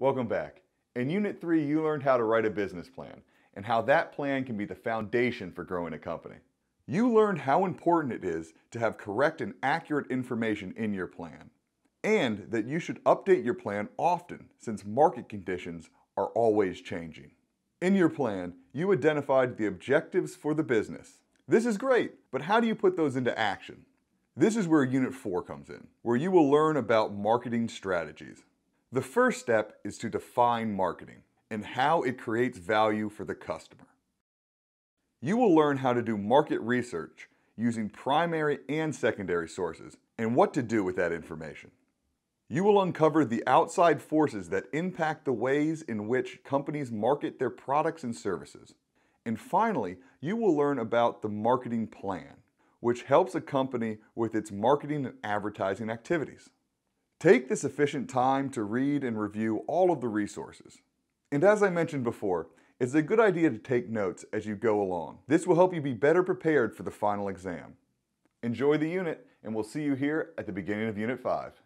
Welcome back. In Unit 3, you learned how to write a business plan and how that plan can be the foundation for growing a company. You learned how important it is to have correct and accurate information in your plan, and that you should update your plan often since market conditions are always changing. In your plan, you identified the objectives for the business. This is great, but how do you put those into action? This is where Unit 4 comes in, where you will learn about marketing strategies. The first step is to define marketing and how it creates value for the customer. You will learn how to do market research using primary and secondary sources and what to do with that information. You will uncover the outside forces that impact the ways in which companies market their products and services. And finally, you will learn about the marketing plan, which helps a company with its marketing and advertising activities. Take the sufficient time to read and review all of the resources. And as I mentioned before, it's a good idea to take notes as you go along. This will help you be better prepared for the final exam. Enjoy the unit, and we'll see you here at the beginning of Unit 5.